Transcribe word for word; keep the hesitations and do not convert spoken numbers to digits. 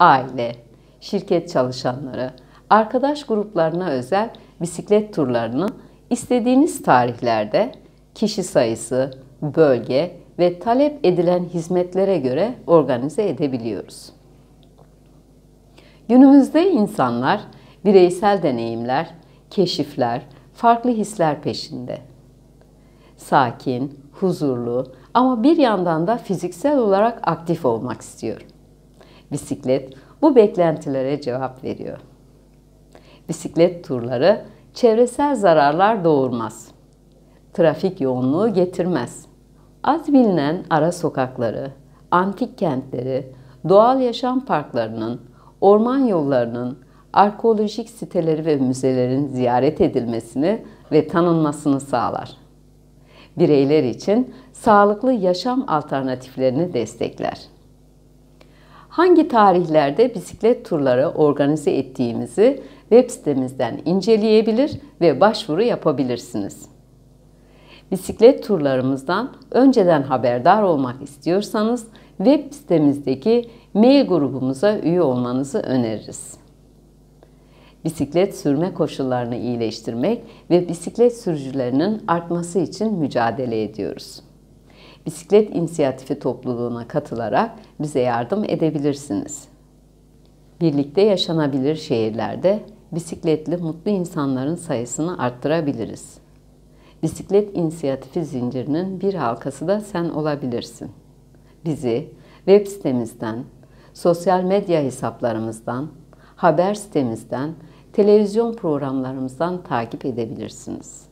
aile, şirket çalışanları, arkadaş gruplarına özel bisiklet turlarını istediğiniz tarihlerde kişi sayısı, bölge ve talep edilen hizmetlere göre organize edebiliyoruz. Günümüzde insanlar bireysel deneyimler, keşifler, farklı hisler peşinde. Sakin, huzurlu ama bir yandan da fiziksel olarak aktif olmak istiyor. Bisiklet bu beklentilere cevap veriyor. Bisiklet turları çevresel zararlar doğurmaz. Trafik yoğunluğu getirmez. Az bilinen ara sokakları, antik kentleri, doğal yaşam parklarının, orman yollarının, arkeolojik siteleri ve müzelerin ziyaret edilmesini ve tanınmasını sağlar. Bireyler için sağlıklı yaşam alternatiflerini destekler. Hangi tarihlerde bisiklet turları organize ettiğimizi web sitemizden inceleyebilir ve başvuru yapabilirsiniz. Bisiklet turlarımızdan önceden haberdar olmak istiyorsanız web sitemizdeki mail grubumuza üye olmanızı öneririz. Bisiklet sürme koşullarını iyileştirmek ve bisiklet sürücülerinin artması için mücadele ediyoruz. Bisiklet inisiyatifi topluluğuna katılarak bize yardım edebilirsiniz. Birlikte yaşanabilir şehirlerde bisikletli mutlu insanların sayısını arttırabiliriz. Bisiklet inisiyatifi zincirinin bir halkası da sen olabilirsin. Bizi web sitemizden, sosyal medya hesaplarımızdan, haber sitemizden, televizyon programlarımızdan takip edebilirsiniz.